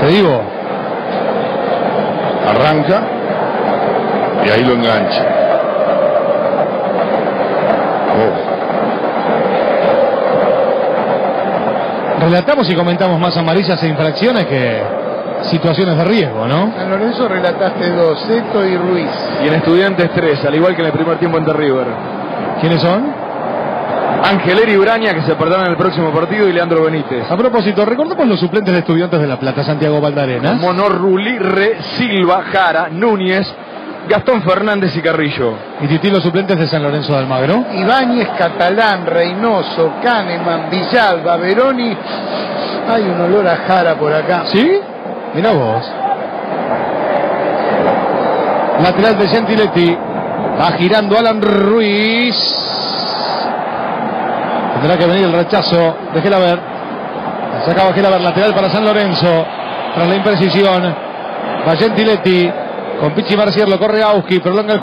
Te digo, arranca y ahí lo engancha. Oh. Relatamos y comentamos más amarillas e infracciones que situaciones de riesgo, ¿no? San Lorenzo relataste dos, Seto y Ruiz. Y en Estudiantes tres, al igual que en el primer tiempo en The River. ¿Quiénes son? Angeleri y Braña, que se perderán en el próximo partido, y Leandro Benítez. A propósito, recordemos los suplentes de Estudiantes de La Plata: Santiago Valdarenas, Mono, Rulirre, Silva, Jara, Núñez, Gastón Fernández y Carrillo. Y Titín, los suplentes de San Lorenzo de Almagro: Ibáñez, Catalán, Reynoso, Caneman, Villalba, Verón y... Hay un olor a Jara por acá. ¿Sí? Mirá vos. Lateral de Gentiletti. Va girando Alan Ruiz. Tendrá que venir el rechazo de Gelabert. Sacaba Gelabert, lateral para San Lorenzo. Tras la imprecisión, va Gentiletti. Con Pichi Marciello corre Auzqui. Prolonga el